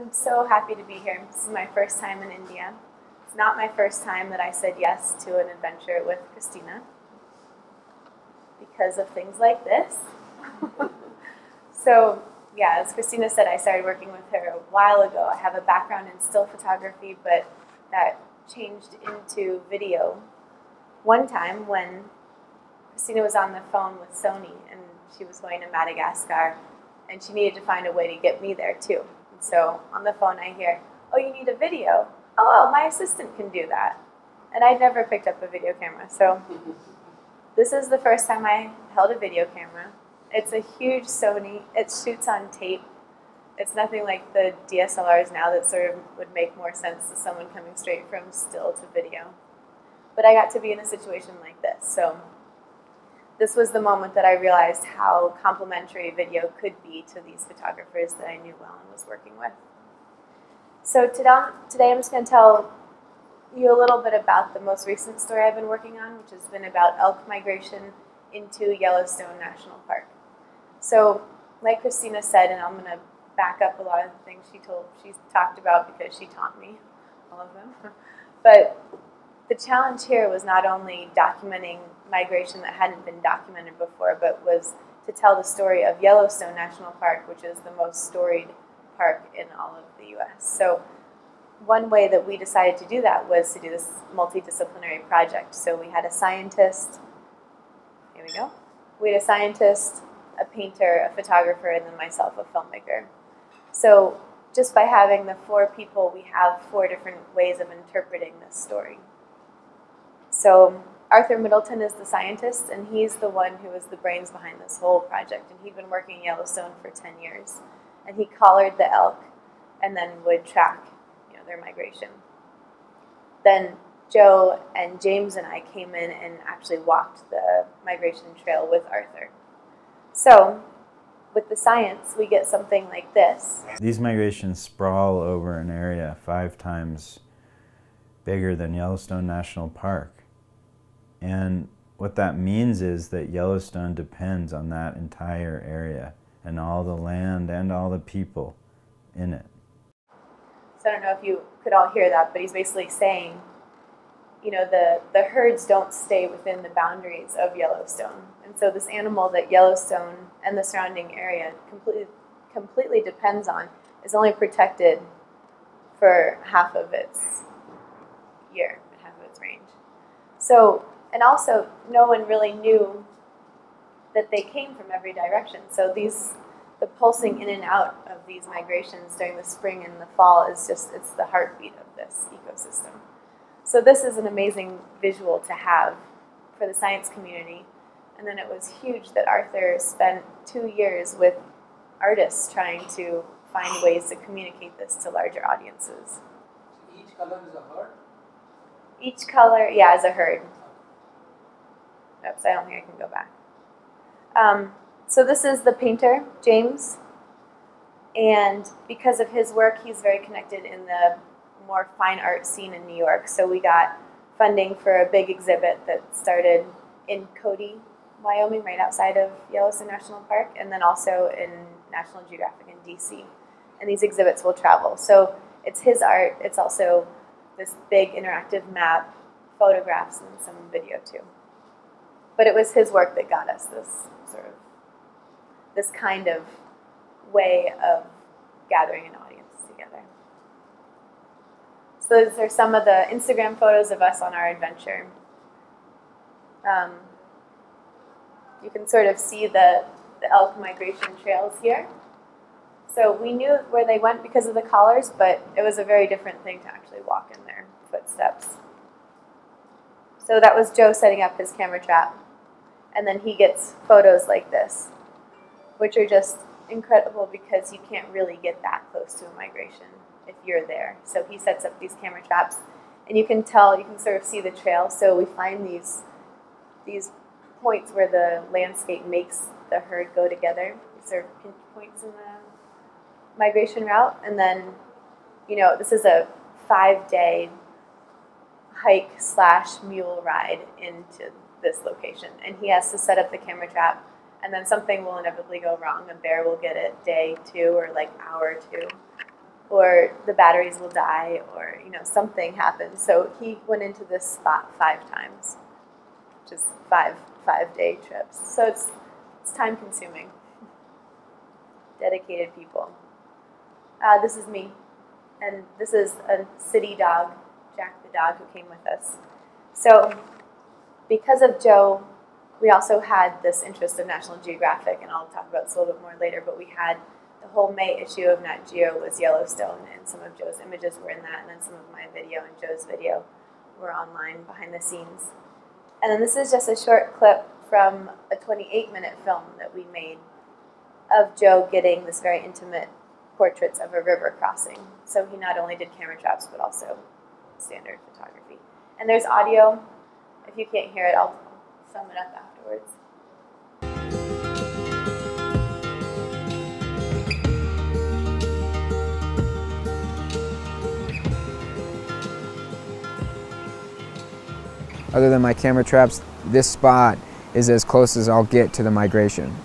I'm so happy to be here. This is my first time in India. It's not my first time that I said yes to an adventure with Christina because of things like this. So yeah, as Christina said, I started working with her a while ago. I have a background in still photography, but that changed into video one time when Christina was on the phone with Sony and she was going to Madagascar and she needed to find a way to get me there too. And so on the phone I hear, oh, you need a video? Oh, my assistant can do that. And I'd never picked up a video camera. So this is the first time I held a video camera. It's a huge Sony. It shoots on tape. It's nothing like the DSLRs now that sort of would make more sense to someone coming straight from still to video. But I got to be in a situation like this. So this was the moment that I realized how complementary video could be to these photographers that I knew well and was working with. So today I'm just going to tell you a little bit about the most recent story I've been working on, which has been about elk migration into Yellowstone National Park. So like Christina said, and I'm going to back up a lot of the things she's talked about because she taught me all of them. But the challenge here was not only documenting migration that hadn't been documented before, but was to tell the story of Yellowstone National Park, which is the most storied park in all of the U.S. So one way that we decided to do that was to do this multidisciplinary project. So we had a scientist, a painter, a photographer, and then myself, a filmmaker. So just by having the four people, we have four different ways of interpreting this story. So Arthur Middleton is the scientist, and he's the one who is the brains behind this whole project. And he'd been working in Yellowstone for 10 years. And he collared the elk and then would track their migration. Then Joe and James and I came in and actually walked the migration trail with Arthur. So with the science, we get something like this. These migrations sprawl over an area 5 times bigger than Yellowstone National Park. And what that means is that Yellowstone depends on that entire area and all the land and all the people in it. So I don't know if you could all hear that, but he's basically saying, the herds don't stay within the boundaries of Yellowstone. And so this animal that Yellowstone and the surrounding area completely depends on is only protected for half of its year, half of its range. So, and also, no one really knew that they came from every direction. So the pulsing in and out of these migrations during the spring and the fall is just, it's the heartbeat of this ecosystem. So this is an amazing visual to have for the science community. And then it was huge that Arthur spent 2 years with artists trying to find ways to communicate this to larger audiences. Each color is a herd? Each color, yeah, is a herd. Oops, I don't think I can go back. So this is the painter, James, and because of his work, he's very connected in the more fine art scene in New York. So we got funding for a big exhibit that started in Cody, Wyoming, right outside of Yellowstone National Park, and then also in National Geographic in DC. And these exhibits will travel. So it's his art. It's also this big interactive map, photographs, and some video too. But it was his work that got us this kind of way of gathering an audience together. So those are some of the Instagram photos of us on our adventure. You can sort of see the elk migration trails here. So we knew where they went because of the collars, but it was a very different thing to actually walk in their footsteps. So that was Joe setting up his camera trap. And then he gets photos like this, which are just incredible because you can't really get that close to a migration if you're there. So he sets up these camera traps. And you can tell, you can sort of see the trail. So we find these points where the landscape makes the herd go together. These are pinch points in the migration route. And then, this is a 5-day hike / mule ride into this location. And he has to set up the camera trap, and then something will inevitably go wrong. A bear will get it day 2 or like hour 2. or the batteries will die, or something happens. So he went into this spot 5 times, which is five-day trips. So it's time-consuming. Dedicated people. This is me, and this is a city dog, Jack the dog, who came with us. So because of Joe, we also had this interest of National Geographic, and I'll talk about this a little bit more later, but we had the whole May issue of Nat Geo was Yellowstone, and some of Joe's images were in that, and then some of my video and Joe's video were online behind the scenes. And then this is just a short clip from a 28-minute film that we made of Joe getting this very intimate portraits of a river crossing. So he not only did camera traps, but also standard photography. And there's audio. If you can't hear it, I'll sum it up afterwards. Other than my camera traps, this spot is as close as I'll get to the migration.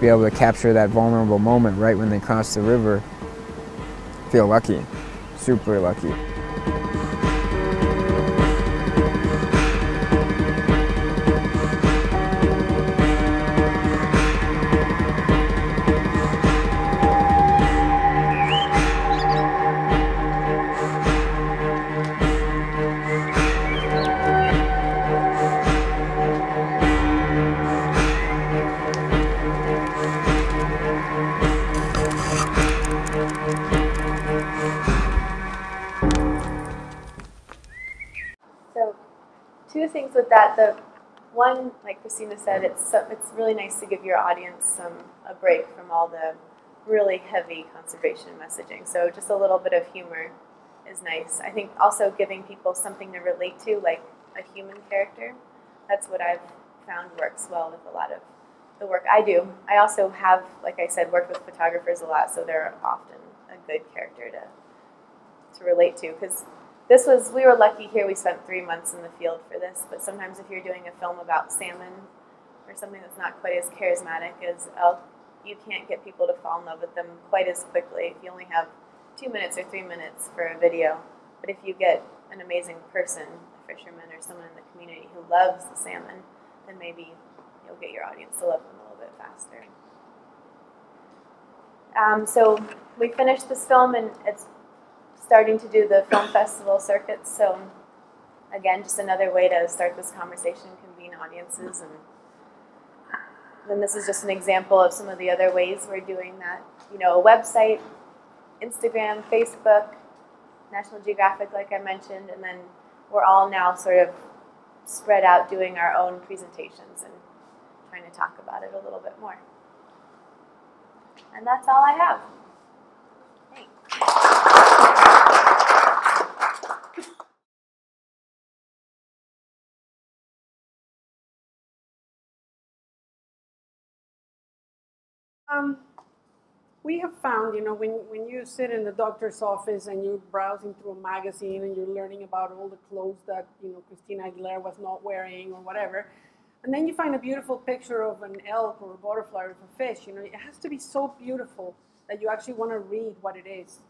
Able to capture that vulnerable moment right when they cross the river, feel lucky, super lucky. The one, like Christina said, it's really nice to give your audience a break from all the really heavy conservation messaging. So just a little bit of humor is nice. I think also giving people something to relate to, like a human character. That's what I've found works well with a lot of the work I do. I also have, like I said, worked with photographers a lot, so they're often a good character to relate to, because we were lucky here, we spent 3 months in the field for this, but sometimes if you're doing a film about salmon or something that's not quite as charismatic as elk, you can't get people to fall in love with them quite as quickly. You only have 2 minutes or 3 minutes for a video, but if you get an amazing person, a fisherman or someone in the community who loves the salmon, then maybe you'll get your audience to love them a little bit faster. So we finished this film, and it's starting to do the film festival circuits, so again, just another way to start this conversation, convene audiences, and then this is just an example of some of the other ways we're doing that. A website, Instagram, Facebook, National Geographic, like I mentioned, and then we're all now sort of spread out doing our own presentations and trying to talk about it a little bit more. And that's all I have. Thanks. We have found, when you sit in the doctor's office and you're browsing through a magazine and you're learning about all the clothes that, Christina Aguilera was not wearing or whatever, and then you find a beautiful picture of an elk or a butterfly or a fish, it has to be so beautiful that you actually want to read what it is.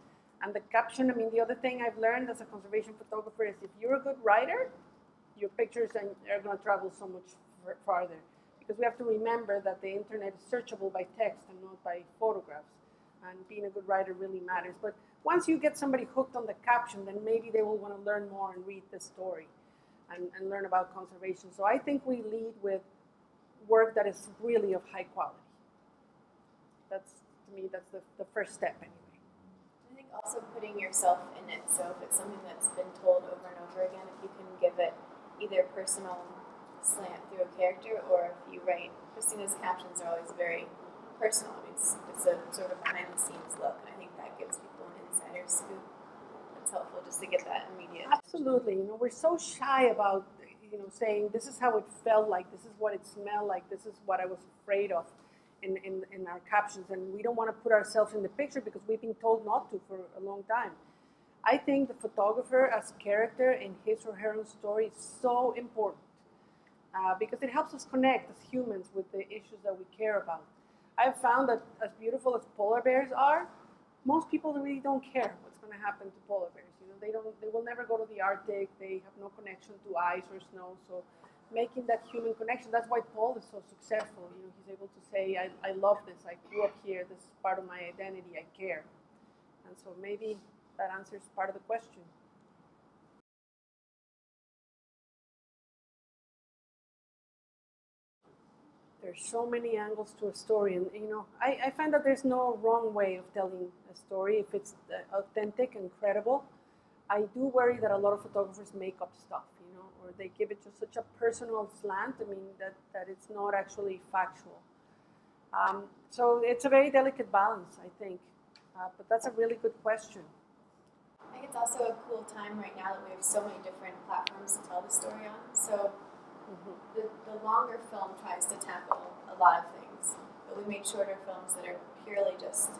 And the caption, the other thing I've learned as a conservation photographer is if you're a good writer, your pictures are going to travel so much farther. Because we have to remember that the internet is searchable by text and not by photographs. And being a good writer really matters. But once you get somebody hooked on the caption, then maybe they will want to learn more and read the story and learn about conservation. So I think we lead with work that is really of high quality. That's, to me, that's the first step anyway. I think also putting yourself in it. So if it's something that's been told over and over again, if you can give it either personal slant through a character, or if you write, Christina's captions are always very personal. It's a sort of behind-the-scenes look, and I think that gives people an insider scoop. It's helpful just to get that immediate. Absolutely. You know, we're so shy about, you know, saying this is how it felt like, this is what it smelled like, this is what I was afraid of in our captions, and we don't want to put ourselves in the picture because we've been told not to for a long time. I think the photographer as character in his or her own story is so important because it helps us connect as humans with the issues that we care about. I've found that as beautiful as polar bears are, most people really don't care what's going to happen to polar bears. You know, they will never go to the Arctic. They have no connection to ice or snow. So making that human connection, that's why Paul is so successful. You know, he's able to say, I love this. I grew up here. This is part of my identity. I care. And so maybe that answers part of the question. There's so many angles to a story, and you know, I find that there's no wrong way of telling a story if it's authentic and credible. I do worry that a lot of photographers make up stuff, you know, or they give it just such a personal slant. I mean, that it's not actually factual. So it's a very delicate balance, I think. But that's a really good question. I think it's also a cool time right now that we have so many different platforms to tell the story on. So. Mm-hmm. The longer film tries to tackle a lot of things, but we made shorter films that are purely just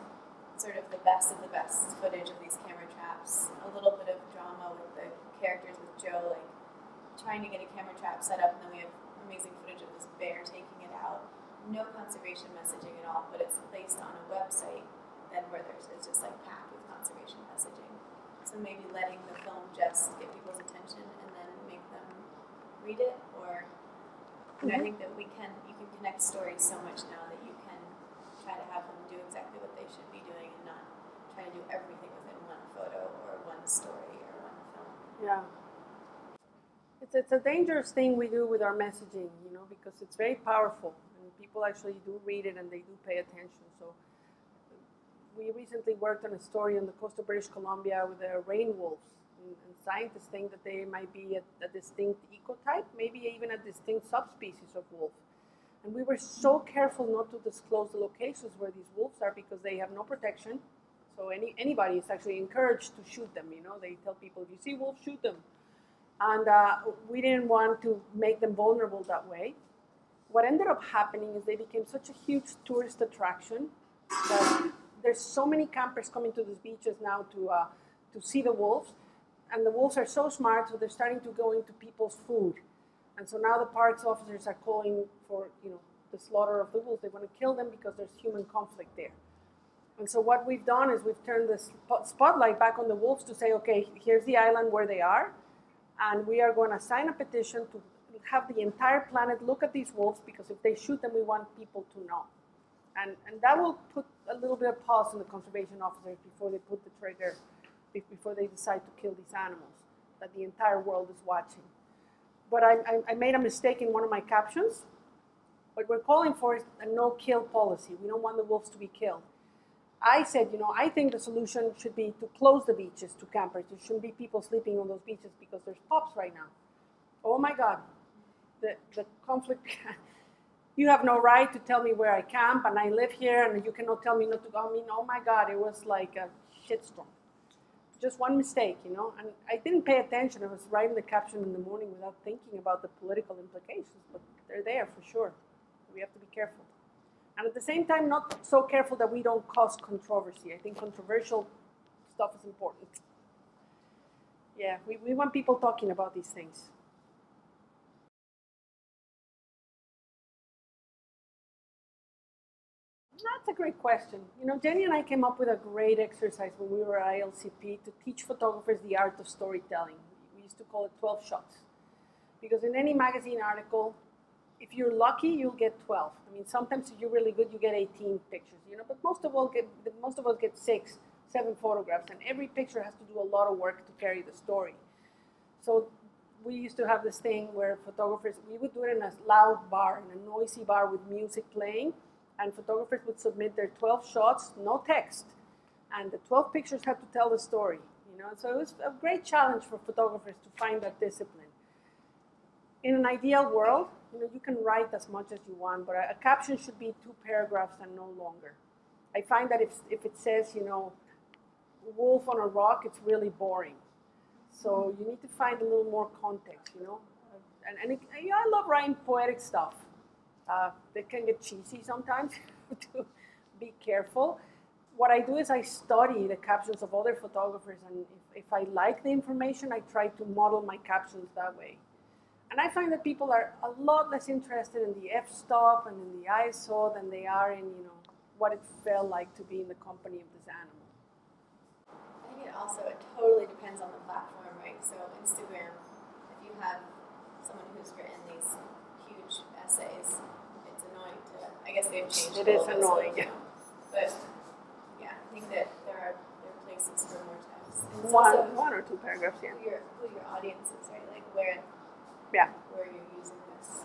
sort of the best footage of these camera traps. A little bit of drama with the characters, with Joe, like trying to get a camera trap set up, and then we have amazing footage of this bear taking it out. No conservation messaging at all, but it's placed on a website then where it's just like packed with conservation messaging. So maybe letting the film just get people's attention and then make them read it, or you know, I think that you can connect stories so much now that you can try to have them do exactly what they should be doing and not try to do everything within one photo or one story or one film. Yeah. It's a dangerous thing we do with our messaging, you know, because it's very powerful and people actually do read it and they do pay attention. So we recently worked on a story on the coast of British Columbia with the rain wolves. And scientists think that they might be a distinct ecotype, maybe even a distinct subspecies of wolf. And we were so careful not to disclose the locations where these wolves are because they have no protection. So anybody is actually encouraged to shoot them. You know, they tell people, if you see wolves, shoot them. And we didn't want to make them vulnerable that way. What ended up happening is they became such a huge tourist attraction that there's so many campers coming to these beaches now to see the wolves. And the wolves are so smart, so they're starting to go into people's food. And so now the parks officers are calling for, you know, the slaughter of the wolves. They want to kill them because there's human conflict there. And so what we've done is we've turned the spotlight back on the wolves to say, okay, here's the island where they are. And we are going to sign a petition to have the entire planet look at these wolves because if they shoot them, we want people to know. And that will put a little bit of pause on the conservation officers before they put the trigger, before they decide to kill these animals that the entire world is watching. But I made a mistake in one of my captions. What we're calling for is a no-kill policy. We don't want the wolves to be killed. I said, you know, I think the solution should be to close the beaches to campers. There shouldn't be people sleeping on those beaches because there's pups right now. Oh my God, the conflict. You have no right to tell me where I camp and I live here and you cannot tell me not to go. I mean, oh my God, it was like a shitstorm. Just one mistake, you know, and I didn't pay attention. I was writing the caption in the morning without thinking about the political implications, but they're there for sure. We have to be careful. And at the same time, not so careful that we don't cause controversy. I think controversial stuff is important. Yeah, we want people talking about these things. That's a great question. You know, Jenny and I came up with a great exercise when we were at ILCP to teach photographers the art of storytelling. We used to call it 12 shots. Because in any magazine article, if you're lucky, you'll get 12. I mean, sometimes if you're really good, you get 18 pictures, you know, but most of us get 6, 7 photographs, and every picture has to do a lot of work to carry the story. So we used to have this thing where photographers, we would do it in a loud bar, in a noisy bar with music playing, and photographers would submit their 12 shots, no text, and the 12 pictures had to tell the story, you know. So it was a great challenge for photographers to find that discipline. In an ideal world, you know, you can write as much as you want, but a caption should be 2 paragraphs and no longer. I find that if it says, you know, wolf on a rock, it's really boring. So you need to find a little more context, you know. And I love writing poetic stuff. They can get cheesy sometimes. To be careful. What I do is I study the captions of other photographers, and if I like the information, I try to model my captions that way. And I find that people are a lot less interested in the f-stop and in the ISO than they are in, you know, what it felt like to be in the company of this animal. I think it also, it totally depends on the platform, right? So Instagram, if you have someone who's written these huge essays, it's annoying to, I guess they've changed it. It is annoying, yeah. But yeah, I think that there are places for more text. And it's also one or two paragraphs, yeah. Who your audience is, right? Like where. Yeah. Where you're using this.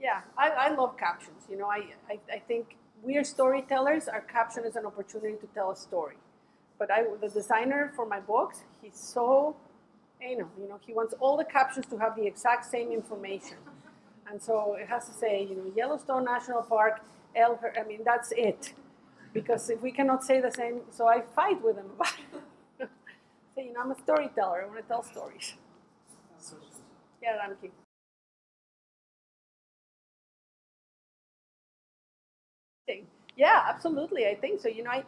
Yeah, I love captions. You know, I think we are storytellers. Our caption is an opportunity to tell a story. But the designer for my books, he's so anal. You know, he wants all the captions to have the exact same information. And so it has to say, you know, Yellowstone National Park, I mean, that's it. Because if we cannot say the same, so I fight with him about it. So, you know, I'm a storyteller. I want to tell stories. Yeah, Ramki. Yeah, absolutely. I think so. You know, I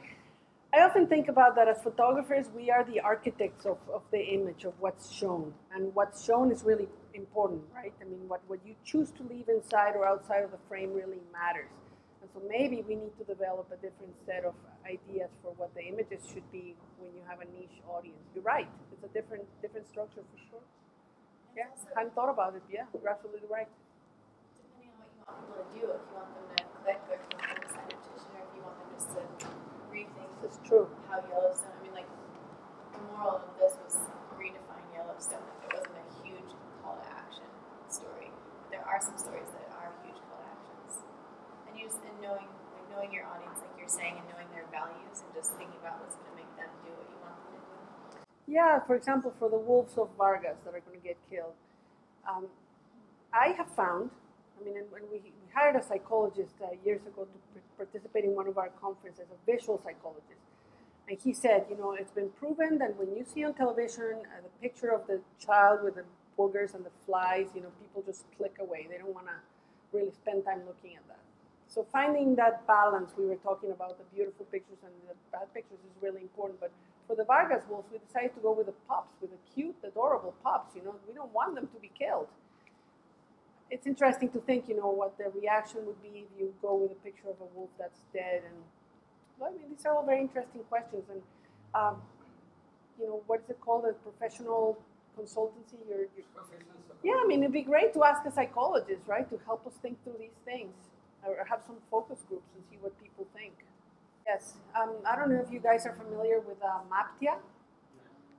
often think about that as photographers, we are the architects of the image, of what's shown. And what's shown is really important, right? I mean, what you choose to leave inside or outside of the frame really matters. And so maybe we need to develop a different set of ideas for what the images should be when you have a niche audience. You're right. It's a different structure for sure. Yeah, I hadn't thought about it. Yeah, you're absolutely right. Depending on what you want people to do, if you want them to click or if you want them to sign a petition or if you want them just to rethink how Yellowstone, I mean, like, the moral of this was redefine Yellowstone. Like, it wasn't a huge call to action story. But there are some stories that are huge call to actions. And you just, and knowing your audience, like you're saying, and knowing their values and just thinking about what's going to make them do what you want them to do. Yeah, for example, for the wolves of Vargas that are going to get killed, I have found, I mean, and when we hired a psychologist years ago to participate in one of our conferences, a visual psychologist, and he said, you know, it's been proven that when you see on television the picture of the child with the boogers and the flies, you know, people just click away. They don't want to really spend time looking at that. So finding that balance, we were talking about the beautiful pictures and the bad pictures is really important, but for the Vargas wolves, we decided to go with the pups, with the cute, adorable pups, you know. We don't want them to be killed. It's interesting to think, you know, what the reaction would be if you go with a picture of a wolf that's dead. And, well, I mean, these are all very interesting questions. And, you know, what is it called, a professional consultancy? Yeah, I mean, it'd be great to ask a psychologist, right, to help us think through these things or have some focus groups and see what people think. Yes, I don't know if you guys are familiar with Maptia.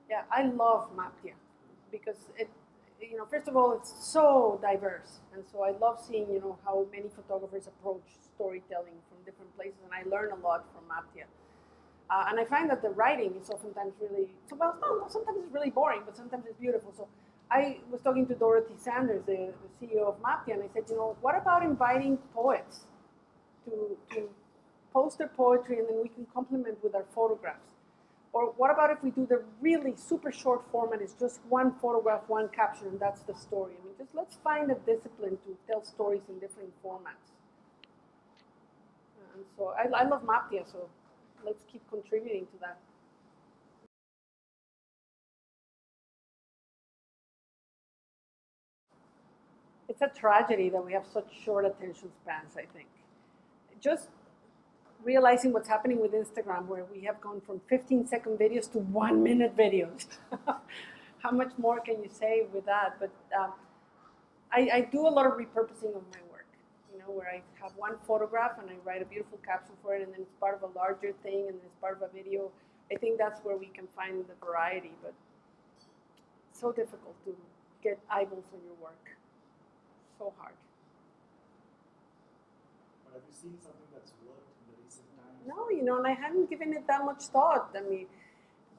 Yeah, I love Maptia because it, you know, first of all, it's so diverse, and so I love seeing, you know, how many photographers approach storytelling from different places, and I learn a lot from Maptia. And I find that the writing is oftentimes really, well, sometimes it's really boring, but sometimes it's beautiful. So I was talking to Dorothy Sanders, the CEO of Maptia, and I said, you know, what about inviting poets to post their poetry, and then we can complement with our photographs? Or what about if we do the really super short form and it's just one photograph, one caption, and that's the story? I mean, just let's find a discipline to tell stories in different formats. And so I love Maptia, so let's keep contributing to that. It's a tragedy that we have such short attention spans, I think. Just realizing what's happening with Instagram, where we have gone from 15-second videos to 1-minute videos. How much more can you say with that? But I do a lot of repurposing of my work, you know, where I have one photograph and I write a beautiful caption for it, and then it's part of a larger thing, and then it's part of a video. I think that's where we can find the variety, but it's so difficult to get eyeballs on your work. So hard. But have you seen something that's worked? No, you know, and I hadn't given it that much thought. I mean,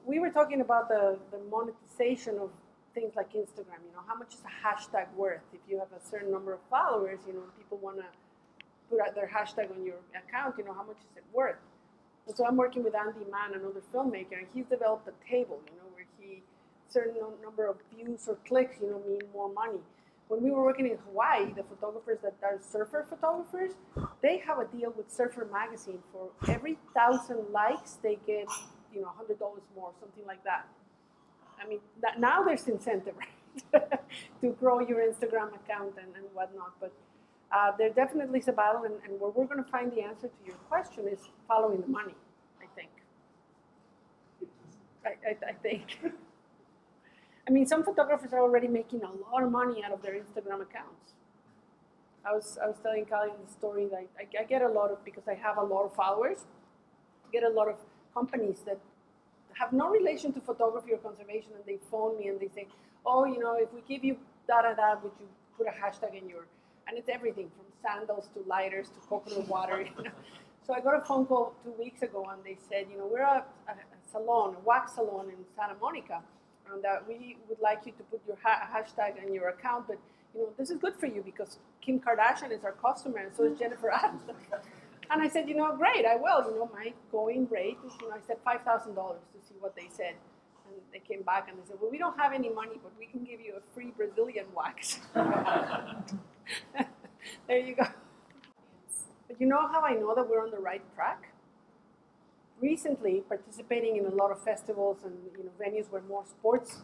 we were talking about the monetization of things like Instagram, you know, how much is a hashtag worth? If you have a certain number of followers, you know, people want to put out their hashtag on your account, you know, how much is it worth? And so I'm working with Andy Mann, another filmmaker, and he's developed a table, you know, where he, certain number of views or clicks, you know, mean more money. When we were working in Hawaii, the photographers that are surfer photographers, they have a deal with Surfer Magazine. For every 1,000 likes, they get, you know, $100 more, something like that. I mean, that now there's incentive, right, to grow your Instagram account and whatnot. But there definitely is a battle, and where we're going to find the answer to your question is following the money, I think. I think. I mean, some photographers are already making a lot of money out of their Instagram accounts. I was telling Colleen the story that I get a lot of, because I have a lot of followers, I get a lot of companies that have no relation to photography or conservation, and they phone me and they say, oh, you know, if we give you da-da-da, would you put a hashtag in your, and it's everything from sandals to lighters to coconut water, you know. So I got a phone call 2 weeks ago, and they said, you know, we're a salon, a wax salon in Santa Monica, and we would like you to put your hashtag in your account, but, you know, this is good for you because Kim Kardashian is our customer, and so is Jennifer Adams. And I said, you know, great, I will. You know, my going rate is, you know, I said $5,000 to see what they said. And they came back and they said, well, we don't have any money, but we can give you a free Brazilian wax. There you go. But you know how I know that we're on the right track? Recently, participating in a lot of festivals and, you know, venues where more sports,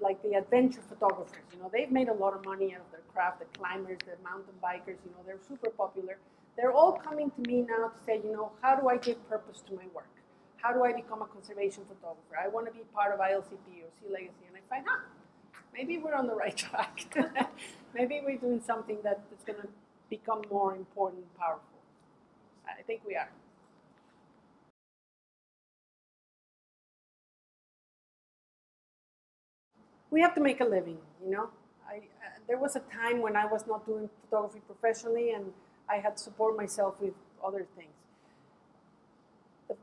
like the adventure photographers, you know, they've made a lot of money out of their craft, the climbers, the mountain bikers, you know, they're super popular. They're all coming to me now to say, you know, how do I give purpose to my work? How do I become a conservation photographer? I want to be part of ILCP or Sea Legacy. And I find, huh, maybe we're on the right track. Maybe we're doing something that is going to become more important and powerful. I think we are. We have to make a living, you know. There was a time when I was not doing photography professionally, and I had to support myself with other things.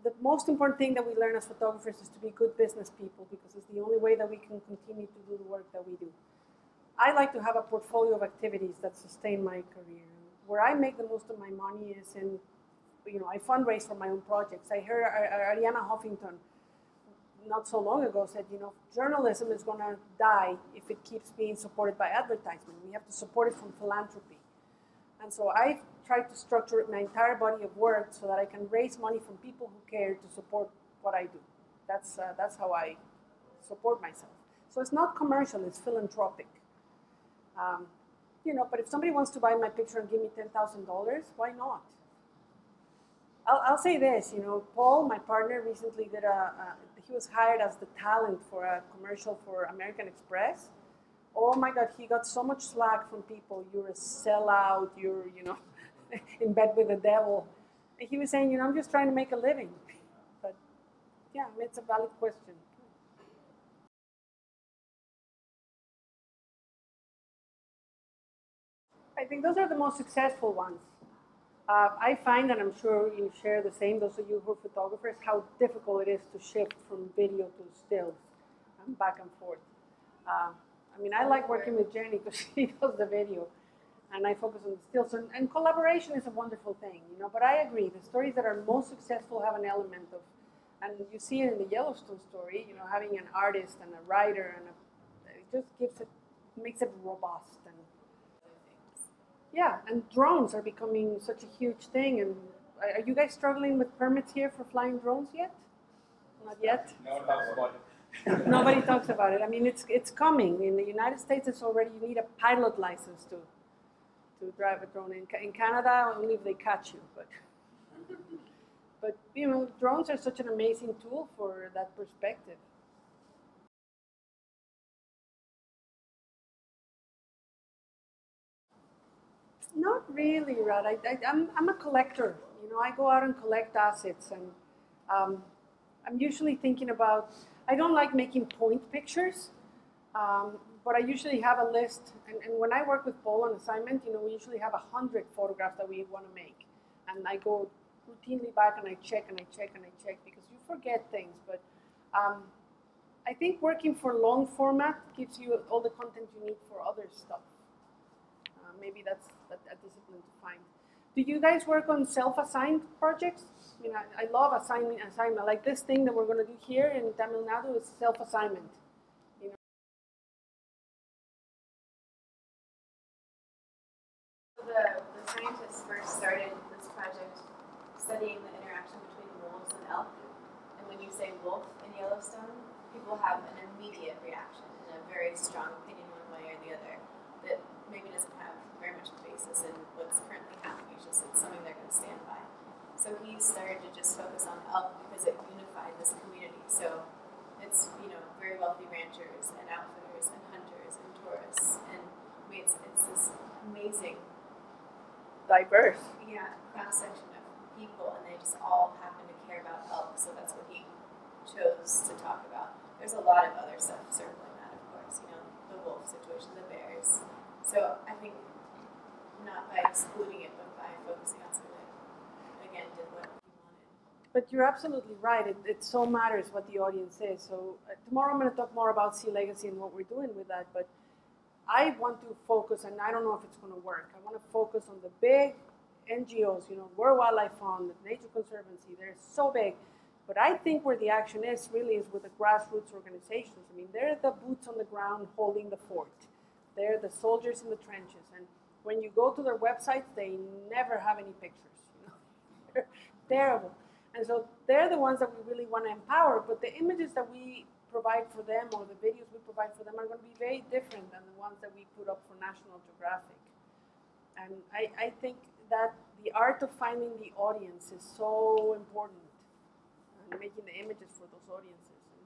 The most important thing that we learn as photographers is to be good business people, because it's the only way that we can continue to do the work that we do. I like to have a portfolio of activities that sustain my career. Where I make the most of my money is in, you know, I fundraise for my own projects. I heard Arianna Huffington not so long ago said, you know, journalism is going to die if it keeps being supported by advertisement. We have to support it from philanthropy. And so I tried to structure my entire body of work so that I can raise money from people who care to support what I do. That's how I support myself. So it's not commercial, it's philanthropic. You know, but if somebody wants to buy my picture and give me $10,000, why not? I'll say this, you know, Paul, my partner, recently did he was hired as the talent for a commercial for American Express. Oh my God, he got so much slack from people. You're a sellout, you're, you know, in bed with the devil. And he was saying, you know, I'm just trying to make a living. But yeah, it's a valid question. I think those are the most successful ones. I find, and I'm sure you share the same, those of you who are photographers, how difficult it is to shift from video to stills and back and forth. I mean, I like working with Jenny because she does the video, and I focus on the stills. And collaboration is a wonderful thing, you know, but I agree. The stories that are most successful have an element of, and you see it in the Yellowstone story, you know, having an artist and a writer, and it just gives it, makes it robust. And yeah, and drones are becoming such a huge thing. And are you guys struggling with permits here for flying drones yet? Not yet? No, not one. Nobody talks about it. I mean, it's coming. In the United States, it's already, you need a pilot license to drive a drone. In Canada, only if they catch you. But you know, drones are such an amazing tool for that perspective. Not really, Rod. I'm a collector. You know, I go out and collect assets, and I'm usually thinking about. I don't like making point pictures, but I usually have a list. And when I work with Paul on assignment, you know, we usually have 100 photographs that we want to make. And I go routinely back and I check because you forget things. But I think working for long format gives you all the content you need for other stuff. Maybe that's a discipline to find. Do you guys work on self-assigned projects? I mean, I love assignment. Like this thing that we're going to do here in Tamil Nadu is self-assignment. The scientists first started this project studying the interaction between wolves and elk. And when you say wolf in Yellowstone, people have an immediate reaction and a very strong opinion one way or the other that maybe doesn't have very much basis in what's currently happening. It's just something they're going to stand by. So he started to just focus on elk because it unified this community. So it's, you know, very wealthy ranchers and outfitters and hunters and tourists, and it's this amazing diverse. Yeah, cross section of people, and they just all happen to care about elk, so that's what he chose to talk about. There's a lot of other stuff circling that, of course, you know, the wolf situation, the bears. So I think not by excluding it, but by focusing on something that, again, did what he wanted. But you're absolutely right. It so matters what the audience is. So tomorrow I'm going to talk more about Sea Legacy and what we're doing with that, but I want to focus, and I don't know if it's going to work, I want to focus on the big NGOs, you know, World Wildlife Fund, the Nature Conservancy, they're so big. But I think where the action is really is with the grassroots organizations. I mean, they're the boots on the ground holding the fort. They're the soldiers in the trenches. And when you go to their websites, they never have any pictures. You know? They're terrible. And so they're the ones that we really want to empower, but the images that we provide for them or the videos we provide for them are going to be very different than the ones that we put up for National Geographic. And I think that the art of finding the audience is so important and making the images for those audiences. And,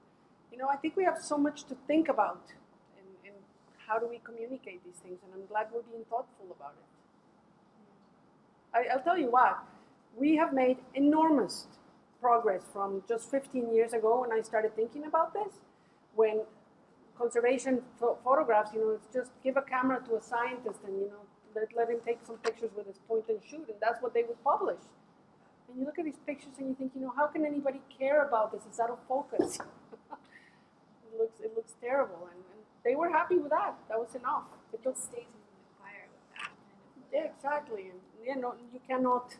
you know, I think we have so much to think about in how do we communicate these things, and I'm glad we're being thoughtful about it. I'll tell you what, we have made enormous progress from just 15 years ago when I started thinking about this, when conservation photographs, you know, it's just give a camera to a scientist and, you know, let him take some pictures with his point and shoot, and that's what they would publish. And you look at these pictures and you think, you know, how can anybody care about this? It's out of focus. It looks terrible, and they were happy with that. That was enough. It just stays in the fire with that. Yeah, exactly. And, you know, you cannot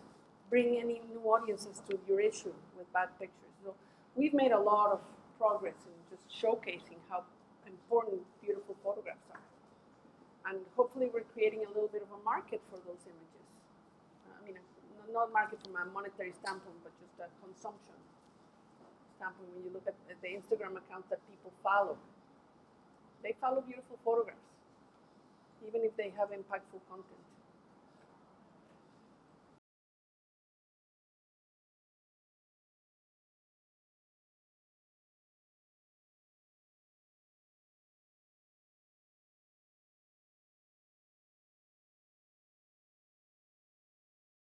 bring any new audiences to your issue with bad pictures. So we've made a lot of progress in just showcasing how important beautiful photographs are. And hopefully we're creating a little bit of a market for those images. I mean, not market from a monetary standpoint, but just a consumption standpoint. When you look at the Instagram accounts that people follow, they follow beautiful photographs, even if they have impactful content.